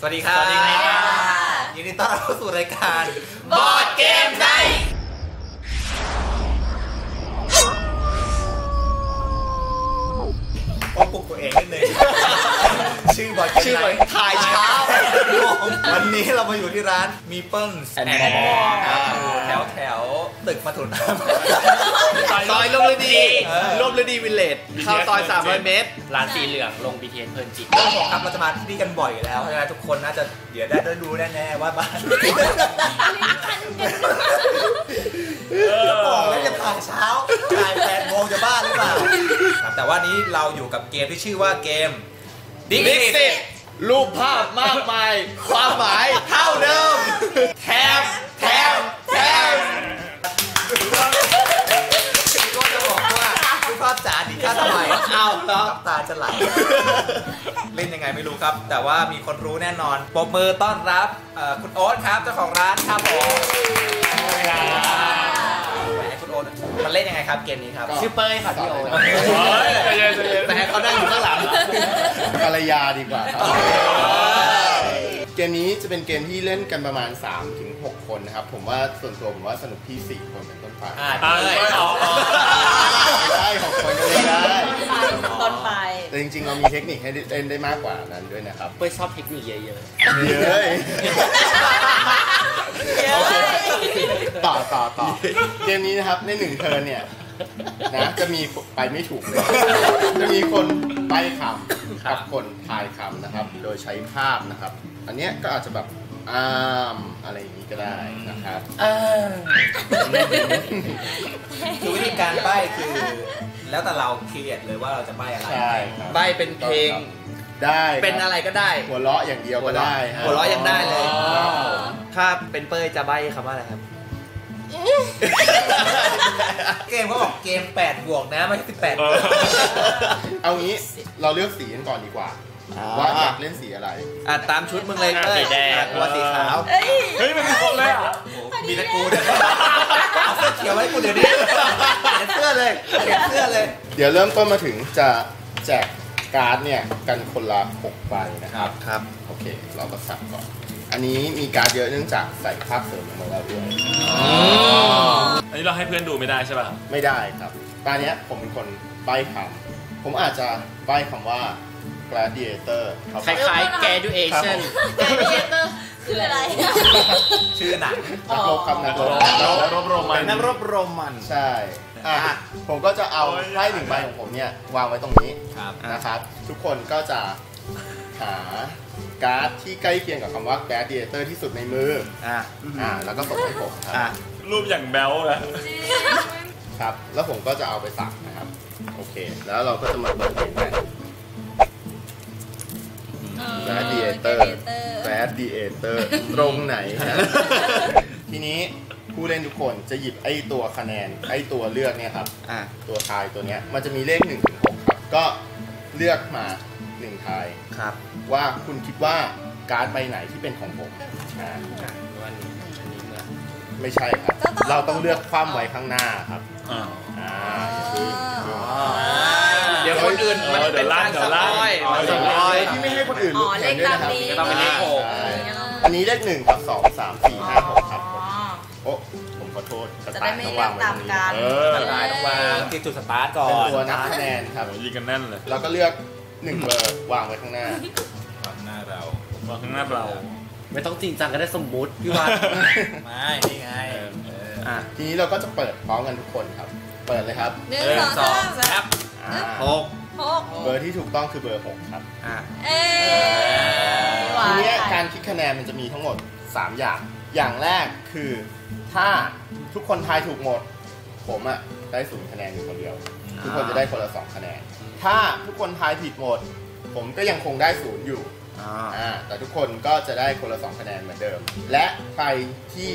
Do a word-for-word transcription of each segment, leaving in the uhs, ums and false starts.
สวัสดีครับยินดีต้อนรับเข้าสู่รายการบอร์ดเกมไนท์ผมปลุกตัวเองนิดนึงชื่อบอร์ดเกมไนท์ถ่ายเช้าวันนี้เรามาอยู่ที่ร้านมีเปิ้ลแอนด์มอลแถวแถวตึกปทุมซอยร่มฤดีร่มฤดีวิลเลจเข้าซอยสามร้อยเมตรร้านสีเหลืองลง บี ที เอส เพลินจิตต้องบอกครับเราจะมาที่นี่กันบ่อยแล้วเพราะฉะนั้นทุกคนน่าจะเดี๋ยวได้รู้แน่ๆว่าบ้านจะบอกแล้วจะผ่านเช้าผ่านแปดโมงจะบ้านหรือเปล่าแต่ว่านี้เราอยู่กับเกมที่ชื่อว่าเกมดิสติรูปภาพมากมายความหมายเท่าเดิมแถมแถมแถมก็จะบอกว่ารูปภาพจ๋าดีค่าสมัยเอาแล้วตาจะไหลเล่นยังไงไม่รู้ครับแต่ว่ามีคนรู้แน่นอนปรบมือต้อนรับคุณโอ๊ตครับเจ้าของร้านครับผมคุณโอ๊ตมันเล่นยังไงครับเกมนี้ครับชื่อเป้ยค่ะพี่โอ๊ตแต่เขานั่งอยู่ข้างหลังภรรยาดีกว่าเกมนี้จะเป็นเกมที่เล่นกันประมาณ สามถึงหก คนนะครับผมว่าส่วนตัวผมว่าสนุกที่สี่คนเป็นต้นไปได้หกคนก็เล่นได้ต้นไปแต่จริงๆเรามีเทคนิคให้เล่นได้มากกว่านั้นด้วยนะครับเป้ยชอบเทคนิคเยอะๆเยอะต่อต่อต่อเกมนี้นะครับในหนึ่งเทิร์นเนี่ยนะจะมีไปไม่ถูกเลยจะมีคนใบ้คำกับคนทายคำนะครับโดยใช้ภาพนะครับอันนี้ก็อาจจะแบบอ้ามอะไรอย่างนี้ก็ได้นะครับคือวิธีการใบ้คือแล้วแต่เราคิดเลยว่าเราจะใบ้อะไรใบ้เป็นเพลงได้เป็นอะไรก็ได้หัวเราะอย่างเดียวก็ได้หัวเราะยังได้เลยถ้าเป็นเป้ยจะใบ้คำว่าอะไรครับเกมเขาบอกเกมแปดบวกนะไม่ใช่สิบแปดเอางี้เราเลือกสีกันก่อนดีกว่าว่าอยากเล่นสีอะไรอ่ะตามชุดมึงเลยเอ้ยตัวสีขาวเฮ้ยมันมีคนเลยอ่ะมีตะกูด้วยเสื้อเขียวไว้กูเดี๋ยวนี้เสื้อเลยเสื้อเลยเดี๋ยวเริ่มต้นมาถึงจะแจกการ์ดเนี่ยกันคนละหกใบนะครับครับโอเคเราก็สับก่อนอันนี้มีการเยอะเนื่องจากใส่ภาพเสริมของเราด้วยอันนี้เราให้เพื่อนดูไม่ได้ใช่ป่ะไม่ได้ครับตอนนี้ผมเป็นคนใบ้คำผมอาจจะใบ้คำว่า gladiator คล้ายๆ graduation gladiator คืออะไรชื่อหนังนักรบครับนักรบนักรบโรมันนักรบโรมันใช่ผมก็จะเอาไพ่หนึ่งใบของผมเนี่ยวางไว้ตรงนี้นะครับทุกคนก็จะหาการ์ดที่ใกล้เคียงกับคำว่า gladiator ที่สุดในมืออ่าอ่าแล้วก็ส่งให้ผมครับรูปอย่างแบลล่ะครับแล้วผมก็จะเอาไปสักนะครับโอเคแล้วเราก็จะมาเปิดเกมกัน gladiator gladiator ตรงไหนทีนี้ผู้เล่นทุกคนจะหยิบไอ้ตัวคะแนนไอ้ตัวเลือกเนี่ยครับอ่าตัวทายตัวเนี้ยมันจะมีเลขหนึ่งถึงหกครับก็เลือกมาหนึ่งทายครับว่าคุณคิดว่าการ์ดใบไหนที่เป็นของผมนะไม่ใช่ครับเราต้องเลือกคว่ำไว้ข้างหน้าครับเดี๋ยวคนอื่นมันเป็นล่างเดี๋ยวล่างมันเป็นลอยที่ไม่ให้คนอื่นรู้แทนด้วยนะครับก็ต้องเป็นเลขหกอันนี้เลขหนึ่งกับสองสามสี่ห้าหกครับโอ้ผมขอโทษจะได้ไม่เลือกตามการจะได้ต้องวางที่จุดสตาร์ทก่อนตัวนับคะแนนครับยิงกันแน่นเลยแล้วก็เลือกหนึ่งเบอร์วางไว้ข้างหน้าวางหน้าเราวางข้างหน้าเราไม่ต้องจริงจังก็ได้สมมุติพี่วันไม่นี่ไงทีนี้เราก็จะเปิดพร้อมกันทุกคนครับเปิดเลยครับหนึ่งสองสามหกหกเบอร์ที่ถูกต้องคือเบอร์หกครับทีนี้การคิดคะแนนมันจะมีทั้งหมดสามอย่างอย่างแรกคือถ้าทุกคนทายถูกหมดผมอ่ะได้ศูนย์คะแนนอยู่คนเดียวทุกคนจะได้คนละสองคะแนนถ้าทุกคนทายผิดหมดผมก็ยังคงได้ศูนย์อยู่แต่ทุกคนก็จะได้คนละสองคะแนนเหมือนเดิมและใครที่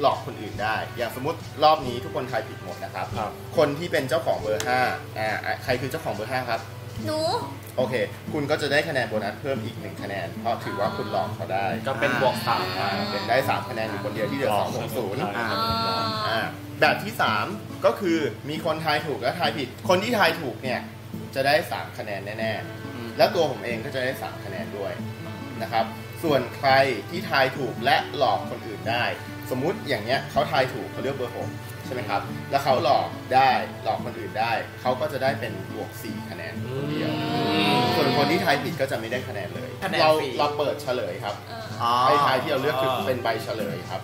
หลอกคนอื่นได้อย่างสมมติรอบนี้ทุกคนทายผิดหมดนะครับคนที่เป็นเจ้าของเบอร์ห้าอ่าใครคือเจ้าของเบอร์ห้าครับหนูโอเคคุณก็จะได้คะแนนโบนัสเพิ่มอีกหนึ่งคะแนนเพราะถือว่าคุณหลอกเขาได้ก็เป็นบวกสามเป็นได้สามคะแนนอยู่คนเดียวที่เหลือสองบวกศูนย์แบบที่สามก็คือมีคนทายถูกและทายผิดคนที่ทายถูกเนี่ยจะได้สามคะแนนแน่ๆแล้วตัวผมเองก็จะได้สามคะแนนด้วย นะครับส่วนใครที่ทายถูกและหลอกคนอื่นได้สมมุติอย่างเนี้ยเขาทายถูกเขาเลือกเบอร์หกใช่ไหมครับแล้วเขาหลอกได้หลอกคนอื่นได้เขาก็จะได้เป็นบวกสี่คะแนนคนเดียวส่วนคนที่ทายผิดก็จะไม่ได้คะแนนเลยเราเราเปิดเฉลยครับไอ้ทายที่เราเลือกคือเป็นใบเฉลยครับ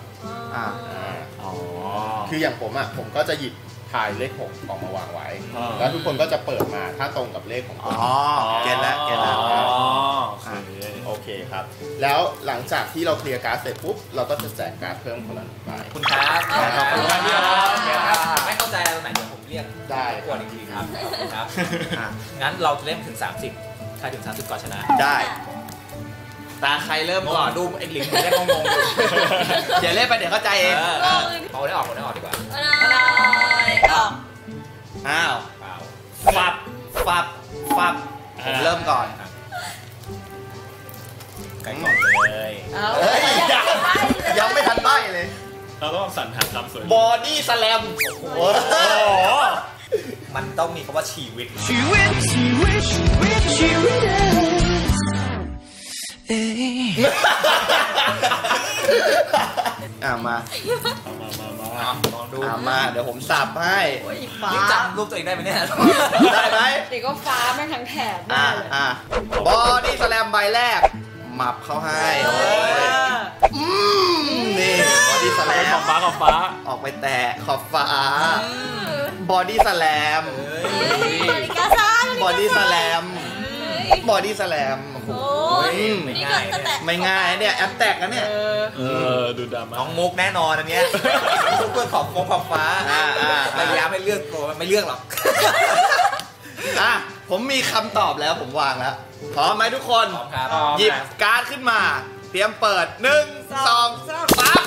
คืออย่างผมอ่ะผมก็จะหยิบทายเลขหกออกมาวางไว้แล้วทุกคนก็จะเปิดมาถ้าตรงกับเลขของตัวอ๋อเกณฑ์แล้วเกณฑ์แล้วโอเคครับแล้วหลังจากที่เราเคลียร์การ์ดเสร็จปุ๊บเราก็จะแจกการ์ดเพิ่มคนละหนึ่งใบคุณครับขอบคุณมากครับไม่เข้าใจตรงไหนเดี๋ยวผมเรียกได้กวนอีกทีครับครับงั้นเราจะเล่นถึงสามสิบใครถึงสามสิบก่อนชนะได้ตาใครเริ่มก่อนดูไอ้หลิงมันได้งงๆอยู่เดี๋ยวเล่นไปเดี๋ยวเข้าใจเองเอาได้ออกเอาได้ออกดีกว่าอ้าวฟับฟับฟับผมเริ่มก่อนไก่ก่อนเลยยังไม่ทันใบ้เลยเราต้องสั่นหันตามสวยบอดี้สแลมโอ้โหมันต้องมีคำว่าชีวิตชีวิตชีวิตชีวิตชีวิตอ่ะมาลองดูมาเดี๋ยวผมสับให้ยิ่งจับรูปตัวเองได้ไหมเนี่ยได้ไหมเด็กก็ฟ้าไม่ทั้งแถบอ่ะอ่ะบอดี้สแลมใบแรกมับเข้าให้นี่บอดี้สแลมขอบฟ้าขอบฟ้าออกไปแตะขอบฟ้าบอดี้สแลมบอดี้สแลมบอดี้สแลมโอ้ยไม่ง่ายไม่ง่ายเนี่ยแอปแตกนะเนี่ยเออดูดราม่าน้องมุกแน่นอนอันเนี้ยเพื่อขอบฟ้องขอบฟ้าพยายามไม่เลือกตัวไม่เลือกหรอกอ่ะผมมีคำตอบแล้วผมวางแล้วพร้อมไหมทุกคนหยิบการ์ดขึ้นมาเตรียมเปิดหนึ่งสองสาม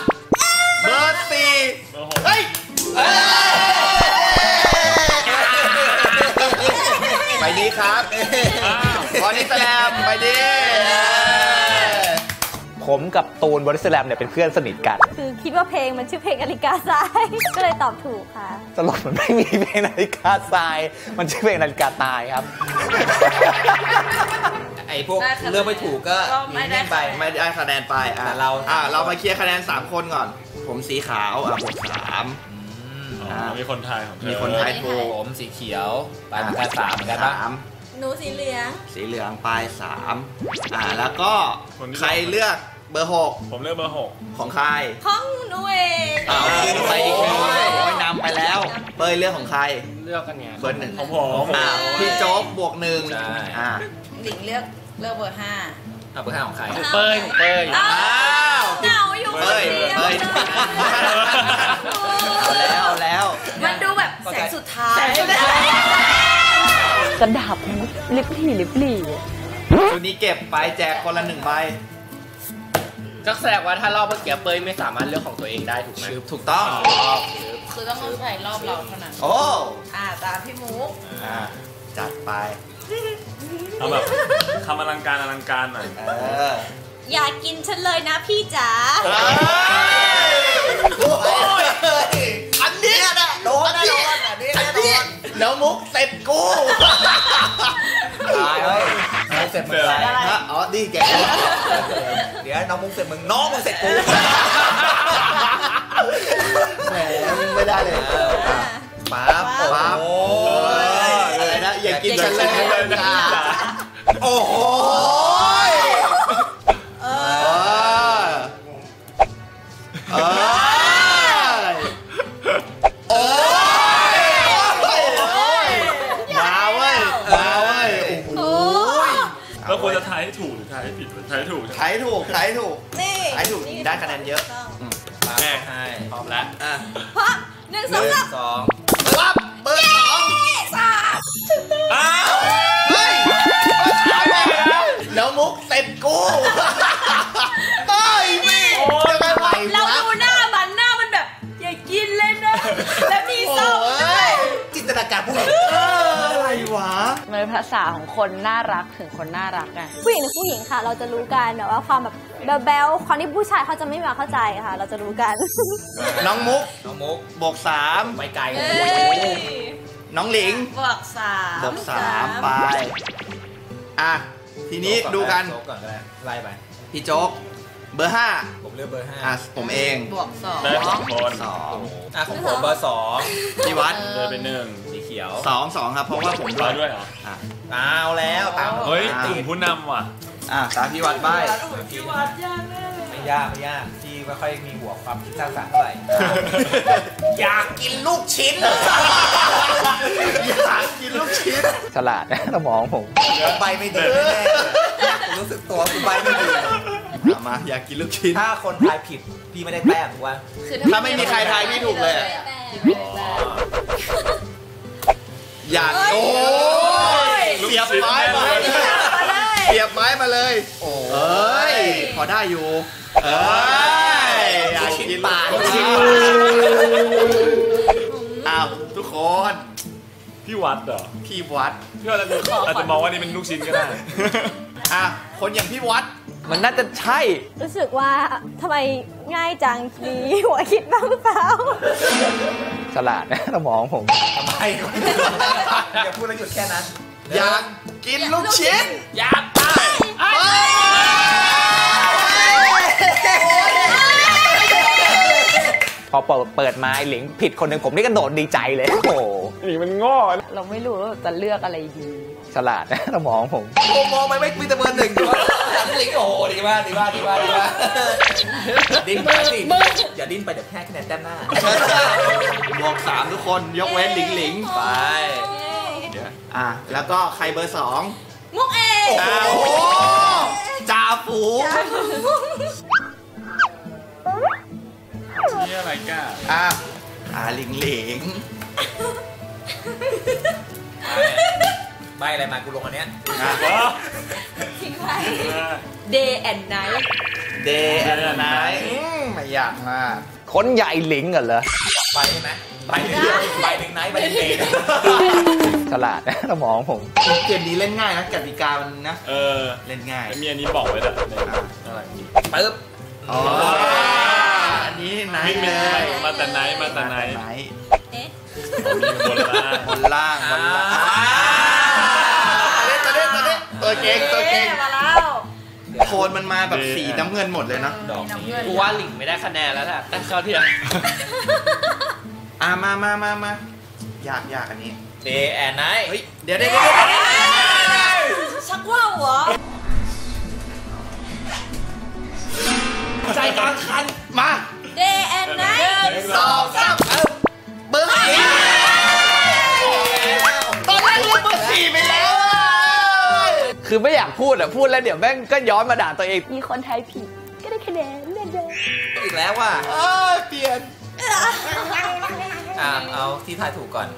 เบอร์สี่เฮ้ยไปดีครับบอดี้สแลมไปดีผมกับตูนบอดี้สแลมเนี่ยเป็นเพื่อนสนิทกันคือคิดว่าเพลงมันชื่อเพลงนาฬิกาทรายก็เลยตอบถูกค่ะตลกมันไม่มีเพลงนาฬิกาทรายมันชื่อเพลงนาฬิกาตายครับไอพวกเลือกไม่ถูกก็ไม่ได้ไปไม่ได้คะแนนไปอ่ะเราอ่ะเรามาเคลียร์คะแนนสามคนก่อนผมสีขาวอ่ะผมสามมีคนไทยของมีคนไทยถูกผมสีเขียวไปเหมือนกันสามเหมือนกันปะหนูสีเหลืองสีเหลืองไปสามอ่าแล้วก็ใครเลือกเบอร์หกผมเลือกเบอร์หกของใครของหนูเองอ้าวไปอีกหนึ่งนำไปแล้วเบอร์เลือกของใครเลือกกันไงเบอร์หนึ่งของผมอ้าวพี่โจ๊กบวกหนึ่งอ่าหลิงเลือกเลือกเบอร์ห้าอ่าเบอร์ห้าของใครเป้ยเป้ยอ้าวเหงาอยู่เป้ยเป้ยเอาแล้วเอาแล้วมันดูแบบแสงสุดท้ายกระดาบลิบลี่ลิบลี่ชุดนี้เก็บไปแจกคนละหนึ่งใบก็แสดงว่าถ้ารอบเมื่อกี้เป้ยไม่สามารถเลือกของตัวเองได้ถูกไหมถูกต้องคือต้องใส่รอบเราเท่านั้นโอ้อ่าตามพี่มุกอ่าจัดไปทำแบบทำอลังการอลังการหน่อยอย่ากินฉันเลยนะพี่จ๋าอันนี้นะโดนนะโดนอันนี้อันนี้แล้วมุกเสร็จกูตายเลยเสร็จมึงอะไรอ๋อดีแกเดี๋ยวน้องมุกเสร็จมึงน้องมึงเสร็จกูแหมไม่ได้เลยป๊าป๊าโอ้ยนะอย่ากินฉันเลยนะโอ้โหเออเออควรจะทายให้ถูกหรือทายให้ผิดทายให้ถูกทายถูกทายถูกนี่ทายถูกได้คะแนนเยอะแม่ให้พร้อมแล้วอ่ะพร้อมหนึ่งสองสองปั๊บเบอร์สองสามอ้าวเฮ้ยแล้วมุกเต็มกูเฮ้ยนี่เราดูหน้ามันหน้ามันแบบอย่ากินเลยนะและมีส้มด้วยจินตนาการพวกอะไรวะมันเป็นภาษาของคนน่ารักถึงคนน่ารักไงผู้หญิงหรือผู้หญิงค่ะเราจะรู้กันแต่ว่าความแบบแบลๆความที่ผู้ชายเขาจะไม่มาเข้าใจค่ะเราจะรู้กันน้องมุกน้องมุกบวกสามไปไกลน้องหลิงบวกสามบวกสามไปอ่ะ ทีนี้ดูกันไล่ไปพี่โจ๊กเบอร์ห้าผมเลือกเบอร์ห้าอ่ะผมเองบวกสองได้สองคนสองอ่ะของผมเบอร์สองพี่วัดเบอร์เป็นหนึ่งสีเขียวสองสองครับเพราะว่าผมร้อยด้วยเหรออ่ะเอาแล้วตามเฮ้ยตุ่มผู้นำว่ะอ่ะตามพี่วัดไปพี่วัดยากแน่เลยไม่ยากไม่ยากที่ไม่ค่อยมีหัวความคิดสร้างสรรค์เท่าไหร่อยากกินลูกชิ้นอยากกินลูกชิ้นฉลาดนะสมองผมใบไม่ดีแน่รู้สึกตัวใบไม่ดีมาอยากกินลูกชิ้นถ้าคนทายผิดพี่ไม่ได้แต้มถูกป่ะถ้าไม่มีใครทายพี่ถูกเลยอยากโอ้ยเสียบไม้มาเลยเสียบไม้มาเลยโอ้ยพอได้อยู่เอ้ยอยากกินปลาอ้าวทุกคนพี่วัดเหรอพี่วัดพี่วัดอาจจะมองว่านี่เป็นลูกชิ้นก็ได้อ่ะคนอย่างพี่วัดมันน่าจะใช่รู้สึกว่าทำไมง่ายจังดีหัวคิดบ้างเปล่าฉลาดนะสมองผมทำไมอย่าพูดแล้วหยุดแค่นั้นอยากกินลูกชิ้นอยากตายพอเปิดไม้หลิงผิดคนหนึ่งผมนี่ก็โดดดีใจเลยโอ้โหหลิงมันง่อเราไม่รู้ว่าจะเลือกอะไรดีฉลาดนะสมองผมผมมองไปไม่มีแต่เบอร์หนึ่งด้วยหลิงโอ้โหดีมากดีมากดีมากดีมากดิ้นไปสิอย่าดิ้นไปเดี๋ยวแพ้คะแนนแต้มหน้าบวกสามทุกคนยกเว้นหลิงหลิงไปอ่ะแล้วก็ใครเบอร์สองมุกเอกโอ้จ่าฝูงนี่อะไรก้าอ่ะอ่ะหลิงหลิงใบอะไรมากูลงอันเนี้ย ทิ้งไว้ Day and Night Day and Night ไม่อยากมากคนใหญ่หลิงกันเหรอไปใช่ไหมไปหนึ่งไปหนึ่งไนท์ไปหนึ่งเดย์ฉลาดนะสมองผมเกมนี้เล่นง่ายนะกติกามันนะเออเล่นง่ายมีอันนี้บอกไว้แบบอะไรปึ๊บอ๋ออันนี้ไนท์เลยมาแต่ไนท์มาแต่ไนท์เอ๊ะบนล่างบนล่างบนล่างตัวเก่งตัวเก่งโทนมันมาแบบสีน้ำเงินหมดเลยนะดอกนี้กูว่าหลิงไม่ได้คะแนนแล้วแหละแต่เขาเถียงอ่ะมามามามาอยากอยากอันนี้เดย์แอนไนท์เดี๋ยวได้ได้ชักว่าวเหรอใจกลางคันมาเดย์แอนไนท์สองสามเบอร์สี่ตอนแรกเลือกเบอร์สี่ไปแล้วคือไม่อยากพูดอ่ะพูดแล้วเดี๋ยวแม่งก็ย้อนมาด่าตัวเองมีคนไทยผิดก็ได้คะแนนเล่นเดิมอีกแล้วว่ะเออเปลี่ยนอ่าเอาที่ทายถูกก่อน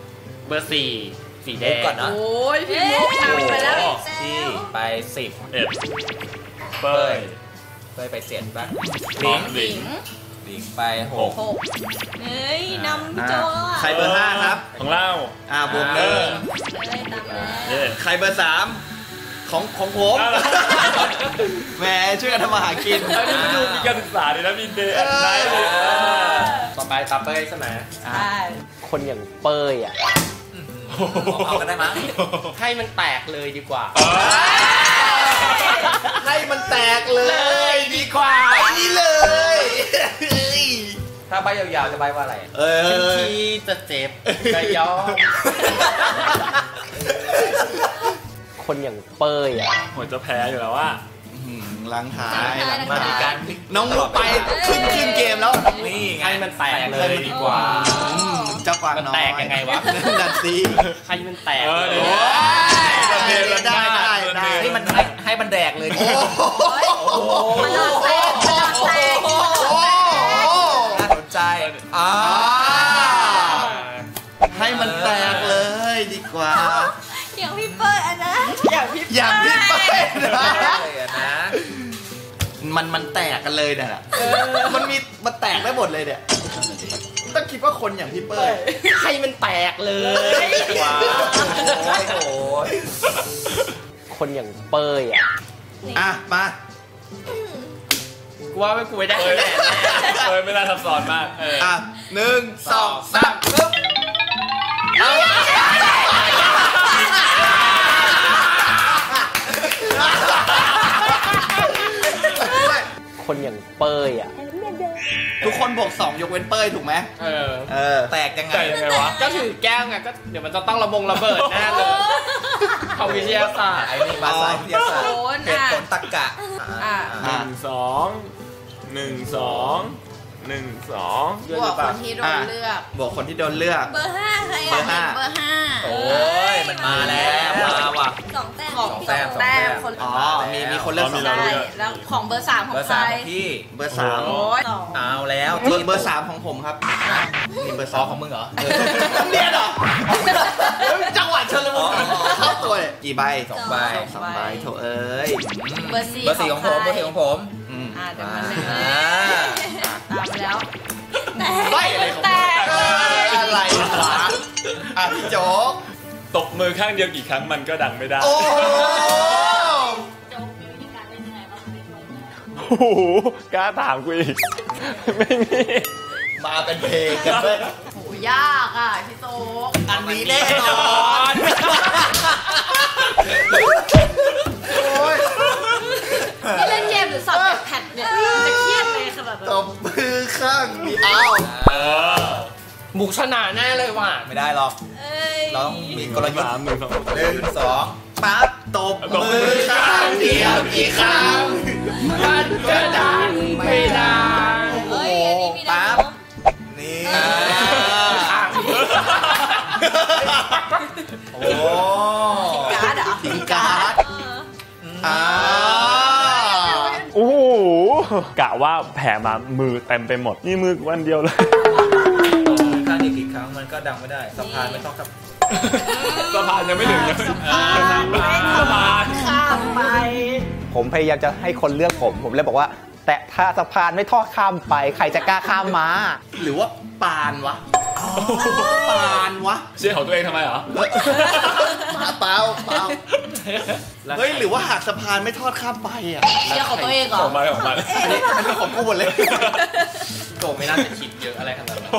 เบอร์สี่สีแดงก่อนเนาะโอ้ยพี่มุกทำไปแล้วที่ไปสิบเอ็ดเบอร์เบอร์ไปเสียดบ้างลิงลิงลิงไปหกเฮ้ยนำพี่โจใครเบอร์ห้าครับของเราอ่าบวกหนึ่งใครเบอร์สามของของผมแหมช่วยกันทำมาหากินแล้วนี่ดูมีการศึกษาเลยนะมีเดย์ได้เลยต่อไปตาเป้ยใช่ไหมใช่คนอย่างเป้ยอ่ะเอากันได้มั้งให้มันแตกเลยดีกว่าให้มันแตกเลยดีกว่านี่เลยถ้าใบยาวๆจะใบว่าอะไรเออที่จะเจ็บจะย้อมคนอย่างเป้ยอ่ะหัวจะแพ้อยู่แล้วว่าล้างท้ายล้างมาการน้องไปขึ้นขึ้นเกมแล้วนี่ไงมันแตกเลยดีกว่าจะฟังน้องแตกยังไงวะดันซีใครมันแตกได้ได้ได้ให้มันให้มันแดกเลยโอ้โหมันโดนแตกมันโดนแตกน่าสนใจอ่าให้มันแตกเลยดีกว่าอย่างพี่เปิ้ลอะนะอย่างพี่อย่างพี่เปิ้ลนะมันมันแตกกันเลยเนี่ยแหละมันมีมันแตกได้หมดเลยเนี่ยต้องคิดว่าคนอย่างพี่เปิ้ลใครมันแตกเลยว้าวโอ้ยคนอย่างเปิ้ลอะอ่ะมากูว่าไม่กูไม่ได้เลยเปิ้ลไม่น่าซับซ้อนมากอ่ะหนึ่งสองสามปุ๊บ คนอย่างเป้ยอ่ะทุกคนบวกสองยกเว้นเป้ยถูกไหมเออเออแตกยังไงยังไงวะก็ถือแก้วไงก็เดี๋ยวมันจะต้องระบงระเบิดแน่เลยเขาวิทยาศาสตร์ไอ้นี่ภาษาวิทยาศาสตร์เหตุผลตรรกะหนึ่งสองหนึ่งสองหนึ่งสองบวกคนที่โดนเลือกบวกคนที่โดนเลือกเบอร์ห้าใครอ่ะเบอร์ห้าเบอร์ห้าโอ้ยมันมาแล้วมาว่ะสองแต้มสองแต้มสองแต้มคนอ๋อมีมีคนเลือกสองแต้มแล้วของเบอร์สามของใครที่เบอร์สามเอาแล้วมีเบอร์สามของผมครับมีเบอร์สองของมึงเหรอเนี่ยเหรอจังหวะเชิญเลยมึงเข้าตัวเลยกี่ใบสองใบสองใบโถเอ้ยเบอร์สี่เบอร์สี่ของผมเบอร์สี่ของผมอ่าเดี๋ยวมันเลยตามแล้วไม่แต่อะไรวะอ่ะพี่โจ๊กตบมือข้างเดียวกี่ครั้งมันก็ดังไม่ได้โอ้โหกล้าถามกูอีกไม่มีมาเป็นเพลงกันเลยโหยากอ่ะพี่โจ๊กอันนี้แน่นอนนี่เล่นเกมหรือสอบแพทเนี่ยจะเครียดเลยค่ะแบบตบมือข้างมีอ้าวบุกชนะแน่เลยว่ะไม่ได้หรอกเราต้องมีกลยุทธ์หนึ่งสองปั๊บตบมือข้างเดียวกี่ครั้งมันจะดังไม่ดังโอ้ปั๊บนี่ข้างโอ้การ์ดอ่ะการ์ดอ้าโอ้โหกะว่าแผลมามือเต็มไปหมดนี่มือวันเดียวเลยข้างอีกกี่ครั้งมันก็ดังไม่ได้สะพานไม่ต้องกับสะพานยังไม่ถึงเลยสะพานสะพานข้ามไปผมพยายามจะให้คนเลือกผมผมเลยบอกว่าแต่ถ้าสะพานไม่ทอดข้ามไปใครจะกล้าข้ามมาหรือว่าปานวะปานวะเชื่อของตัวเองทำไมเหรอเปล่าเปล่าเฮ้ยหรือว่าหากสะพานไม่ทอดข้ามไปอ่ะเชื่อของตัวเองเหรอของมันของมันอันนี้ของกูหมดเลยโตไม่น่าจะคิดเยอะอะไรขนาดนั้น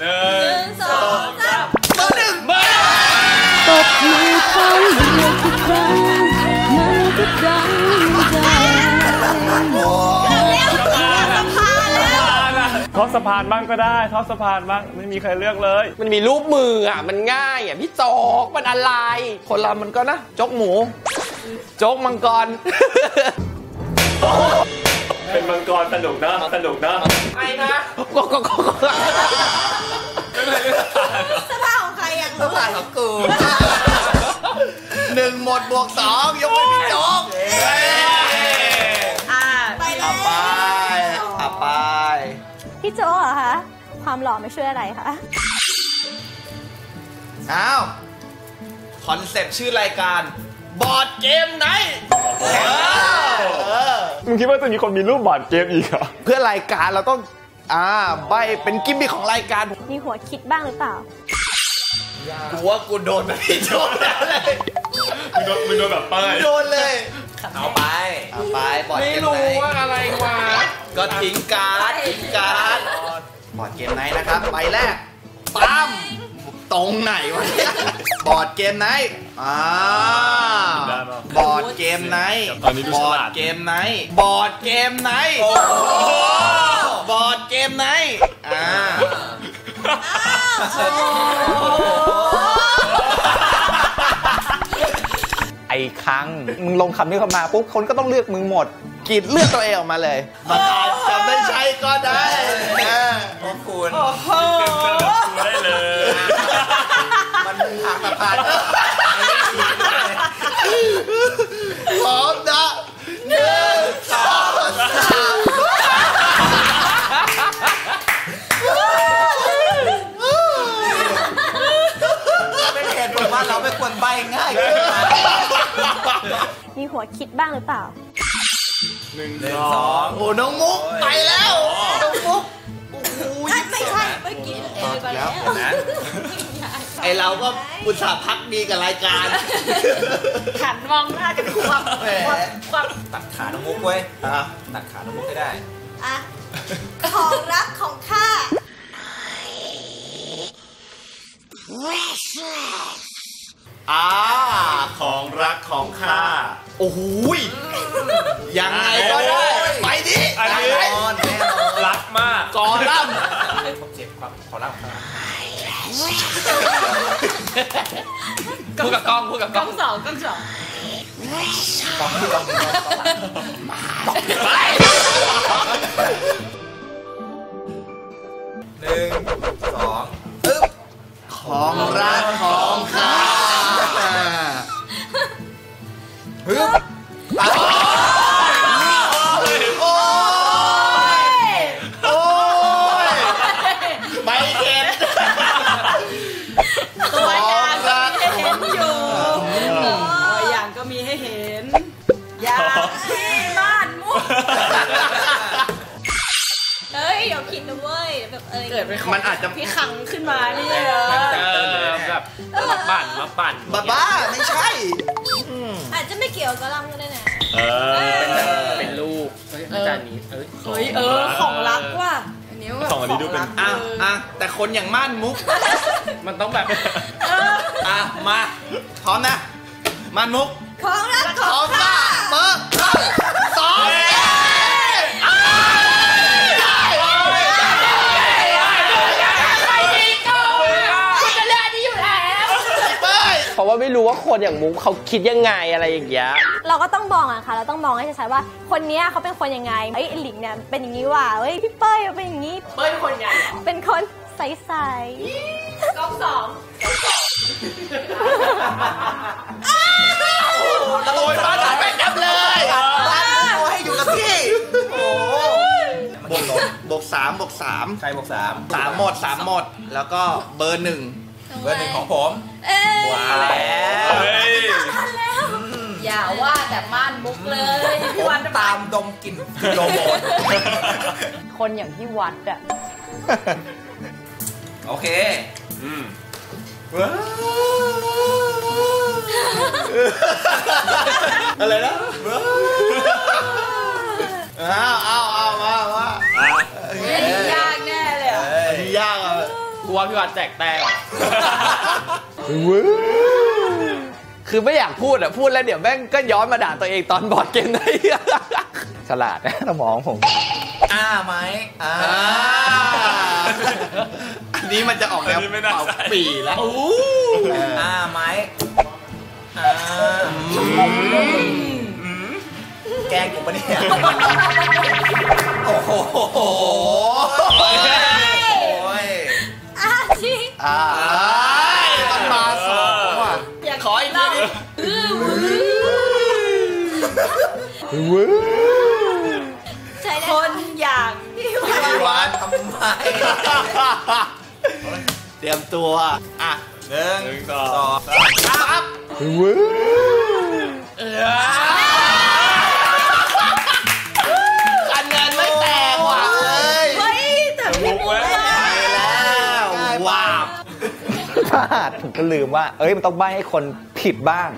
หนึ่งสองสามมาหนึ่งมาตบมือเขาเดียวทุกครั้งมันจะดังใจทอดสะพานบ้างก็ได้ทอดสะพานบ้างไม่มีใครเลือกเลยมันมีรูปมืออ่ะมันง่ายอ่ะพี่โจ๊กมันอะไรคนเรามันก็นะโจ๊กหมูโจ๊กมังกรเป็นมังกรสนุกนะสนุกนะใครนะก็ก็ก็สะพานของใครอ่ะสะพานของกูหนึ่งหมดบวกสองยกเป็นพี่โจ๊กอ่าไปเลยไปพี่โจ๊กเหรอคะความหล่อไม่ช่วยอะไรคะอ้าวคอนเซ็ปต์ชื่อรายการบอร์ดเกมไหนมึงคิดว่าจะมีคนมีรูปบอร์ดเกมอีกเหรอเพื่อรายการเราต้องอ่าใบเป็นกิมมิคของรายการมีหัวคิดบ้างหรือเปล่ากูว่ากูโดนพี่โจ๊กแล้วเลยมึงโดนมึงโดนแบบป้ายโดนเลยเอาไปเอาไปบอร์ดเกมไหนไม่รู้ว่าอะไรวะก็ทิ้งการ์ดทิ้งการ์ดบอร์ดเกมไหนนะครับไปแรกปั๊มตรงไหนวะบอร์ดเกมไหนอ่าบอร์ดเกมไหนบอร์ดเกมไหนบอร์ดเกมไหนโอ้โหบอร์ดเกมไหนอ่าไอ้ครั้งมึงลงคำนี้เข้ามาปุ๊บคนก็ต้องเลือกมึงหมดกรีดเลือกตัวเองออกมาเลยมันอาจจะไม่ใช่ก็ได้ขอบคุณได้เลยมันหักสะพานพร้อมนะหนึ่งสองสามเป็นเหตุผลว่าเราไม่ควรใบง่ายมีหัวคิดบ้างหรือเปล่าหนึ่งสองโอ้น้องมุกไปแล้วน้องมุกไม่ไม่ใช่เมื่อกี้เอไปแล้วไอเราก็อุตส่าห์พักดีกับรายการหันมองหน้ากันควบควบตัดขาน้องมุกไว้ตัดขาน้องมุกให้ได้อ่ะของรักของข้าอ่าของรักของข้าโอ้โหยังไงก็ได้ นี้อันนี้รักมากกอลัมน์ในท็อปเจ็ดครับขอเล่าพูดกับกล้องพูดกับกล้องสองกล้องสองกล้องกล้องหนึ่งสองอึ๊บของรักของข้าฮึบโอ้ยโอ้ยโอ้ยไม่เห็นตัวอย่างก็มีให้เห็นอยู่ตัวอย่างก็มีให้เห็นอย่างที่บ้านมุกเฮ้ยเดี๋ยวคิดนะเว้ยแบบเออเกิดเป็นของพี่ขังขึ้นมานี่เลยแบบมาปั่นมาปั่นบ้าไม่ใช่อาจจะไม่เกี่ยวกับรังก็ได้นะเออเป็นลูกอาจารย์นี้เอ้ยเออของรักว่ะอันนี้แบบของรักอ่ะอ่ะแต่คนอย่างม่านมุกมันต้องแบบอ่ะมาพร้อมนะม่านมุกของรักของข้าเปิดสองเพราะว่าไม่รู้ว่าคนอย่างมุกเขาคิดยังไงอะไรอย่างเงี้ยเราก็ต้องมองอะค่ะเราต้องมองให้ชัดๆว่าคนนี้เขาเป็นคนยังไงเอ้ยหลิงเนี่ยเป็นอย่างนี้ว่ะเอ้ยพี่เป้ยเป็นอย่างนี้เป้ยเป็นคนยังไงเป็นคนใสๆกล้องสองตะโกนมาจัดเป็นดับเลยบ้านโมให้อยู่กับพี่โอ้บวกบวกสามบวกสามใครบวกสามสามหมดสามหมดแล้วก็เบอร์หนึ่งเบอร์หนึ่งของผมว้าวแล้วอย่าว่าแต่ม่านมุกเลยพี่วัดตามดมกลิ่นโลโมนคนอย่างพี่วัดอ่ะโอเคอืมอะไรนะอ้าวอ้าวอ้าวว้าวว้าวนี่ยากแน่เลยอ่ะนี่ยากอ่ะกลัวพี่วัดแตกแตกคือไม่อยากพูดอ่ะพูดแล้วเดี๋ยวแม่งก็ย้อนมาด่าตัวเองตอนบอร์ดเกมได้ฉลาดนะสมองผมอ้าไหมอ้าอันนี้มันจะออกแล้วเป่าปีแล้วอ้าไหมอ้าแกงกูปะเนี่ยโอ้โหอ้าชิอ้าคนอย่างพี่วัดทำไมเตรียมตัวอ่ะหนึ่งสองสามครับการเงินไม่แตกว่ะเลยเฮ้ยแต่พี่มุกได้แล้วว้าวพลาดผมก็ลืมว่าเอ้ยมันต้องใบ้ให้คนผิดบ้าง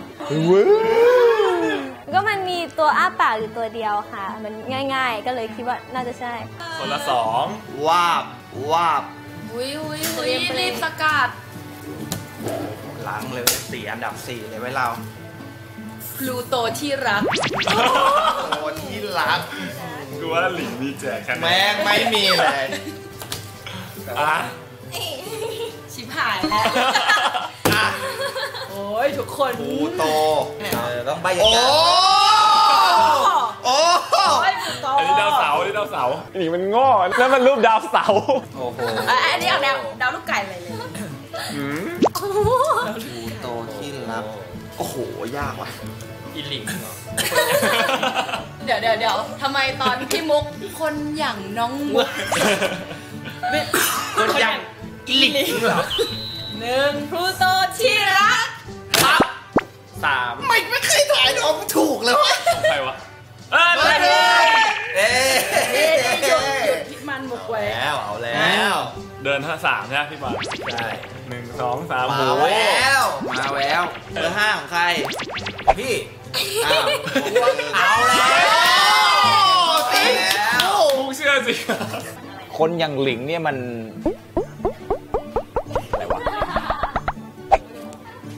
ก็มันมีตัวอ้าปากอยู่ตัวเดียวค่ะมันง่ายๆก็เลยคิดว่าน่าจะใช่คนละสองวาบวาบอุ้ยอุ้ยอุ้ยรีบสกัดหลังเลยสี่อันดับสี่เลยไว้เราพลูโตที่รักโตที่รักดูว่าหลิงมีแจกกันแม่งไม่มีเลยอ่ะชิบหายแล้วโอ้ยทุกคนพลูโตต้องไปอย่างนั้นโอ้โหอันนี้ดาวเสาอันนี้ดาวเสาอันนี้มันง้อแล้วมันรูปดาวเสาโอ้โหอันนี้ออกแนวดาวลูกไก่เลยเลยดูโตที่รักโอ้โหยากว่ะอีหลิงเหรอเดี๋ยวเดี๋ยวเดี๋ยวทำไมตอนพี่มุกคนอย่างน้องมุกคนอย่างอีหลิงเหรอหนึ่งพลูโตที่รักไม่ไม่เคยถ่ายน้องถูกเลยวะใครวะเออได้เลยเอ๊ะหยุดหยุดพิมันหมกไว้แล้วเอาแล้วเดินห้าสามใช่ไหมพี่บอลใช่หนึ่งสองสามมาแล้วมาแล้วเบอร์ห้าของใครพี่เอาแล้วเอาแล้วมุกเชื่อสิคนอย่างหลิงเนี่ยมัน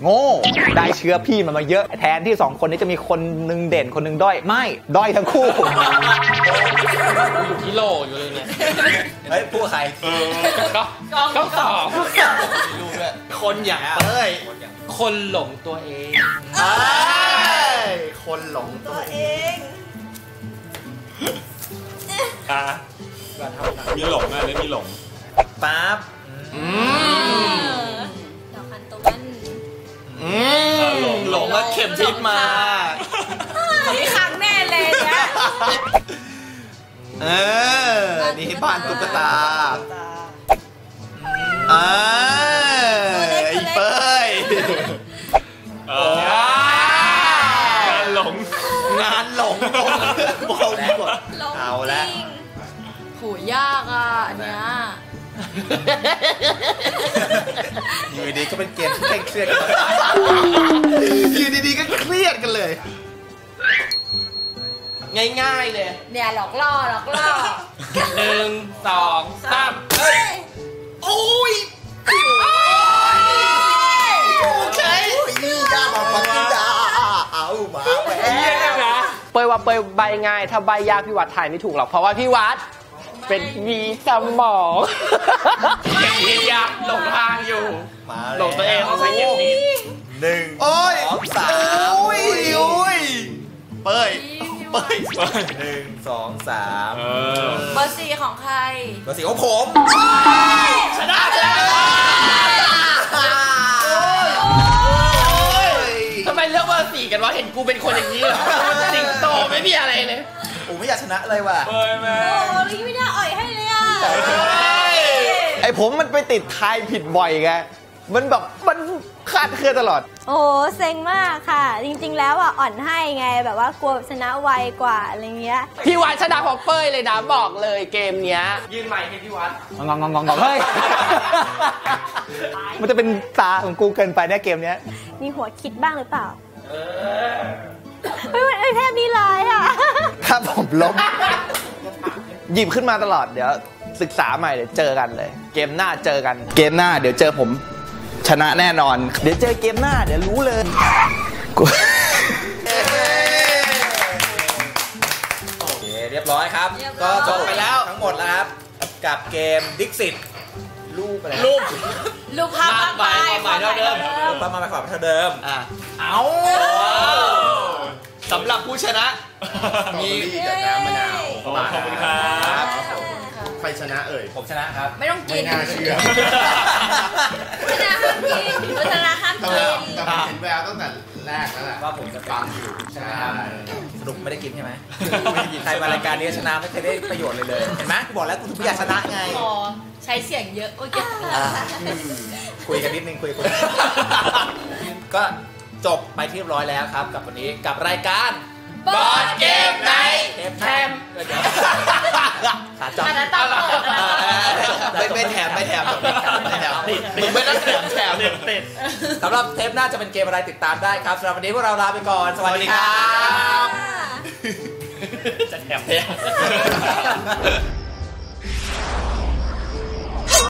โง่ได้เชื้อพี่มันมาเยอะแทนที่สองคนนี้จะมีคนนึงเด่นคนนึงด้อยไม่ด้อยทั้งคู่อยู่ที่โลอยู่เลยเนี่ยเฮ้ยพูดใครเออก็ก็ตอบคนอย่างเอ้ยคนหลงตัวเองเอ้ยคนหลงตัวเองอ่ะมีหลงอ่ะแล้วมีหลงปั๊บอืมดอกคันตะวันอืมหลงหลงว่าเข็มทิศมาที่ขังแน่เลยเนี่ยเออนี่บ้านตุ๊กตาเออไอ้เป้ยเอองานหลงงานหลงหมดหมดเอาละโหยากอ่ะอันเนี้ยอยู่ดีก็เป็นเกมที่เครียดกันอยู่ดีๆก็เครียดกันเลยง่ายๆเลยเนี่ยหลอกล่อหลอกล่อหนึ่งสองสามโอ้ยโอ้ยใช่นี่จ้าบอกปังจ้าเอามาเยี่ยมนะเปยว่าเปยใบง่ายถ้าใบยากพี่วัดถ่ายไม่ถูกหรอกเพราะว่าพี่วัดเป็นมีสมองเก็บผิดยากหลงทางอยู่หลงตัวเองเขาใช้เก็บผิดหนึ่งโอ้ยสามโอ้ยโอ้ยเปยเบอร์หนึ่งสองสามเบอร์สี่ของใครเบอร์สี่ของผมชนะแล้วทำไมเลือกเบอร์สี่กันวะเห็นกูเป็นคนอย่างนี้เหรอสิงโตไม่มีอะไรเลยโอ้ไม่อยากชนะเลยว่ะเบอร์แม่โอ้ยไม่ได้อ่อยให้เลยอ่ะไอผมมันไปติดทายผิดบ่อยไงมันแบบมันคาดเคลื่อนตลอดโอ้เซ็งมากค่ะจริงๆแล้วอ่ะอ่อนให้ไงแบบว่ากลัวชนะไวกว่าอะไรเงี้ยพี่วัดชนะของเป้ยเลยนะบอกเลยเกมเนี้ยยืนใหม่ให้พี่วัดงงงงงเฮ้ยมันจะเป็นตาของกูเกินไปเนี่ยเกมเนี้ยมีหัวคิดบ้างหรือเปล่าเฮ้ยมันแทบนี้เลยอ่ะถ้าผมล้มหยิบขึ้นมาตลอดเดี๋ยวศึกษาใหม่เดี๋ยวเจอกันเลยเกมหน้าเจอกันเกมหน้าเดี๋ยวเจอผมชนะแน่นอนเดี๋ยวเจอเกมหน้าเดี๋ยวรู้เลยโอเคเรียบร้อยครับก็จบไปแล้วทั้งหมดแล้วครับกับเกมดิกซิตรูปอะไรรูปรูปภาพมากมายมากมายเท่าเดิมรูปภาพมากมายเท่าเดิมอ่ะเอาสำหรับผู้ชนะมีกับน้ำมะนาวขอบคุณครับใครชนะเอ่ยผมชนะครับไม่ต้องกินน่าเชื่อชนะห้ามกินชนะห้ามกินแต่ผมเห็นแววตั้งแต่แรกแล้วแหละว่าผมจะฟังอยู่ใช่สรุปไม่ได้กินใช่ไหมใครมารายการนี้ชนะไม่เคยได้ประโยชน์เลยเลยเห็นไหมกูบอกแล้วกูถึงไม่อยากชนะไงใช้เสียงเยอะโอเคคุยกันนิดนึงคุยกันก็จบไปที่เรียบร้อยแล้วครับกับวันนี้กับรายการบอร์ดเกมไนท์แถมขาจับไม่ไม่แถมไม่แถมไม่แถมมึงไม่ต้องแถมแถมสำหรับเทปหน้าจะเป็นเกมอะไรติดตามได้ครับสำหรับวันนี้พวกเราลาไปก่อนสวัสดีครับจะแถม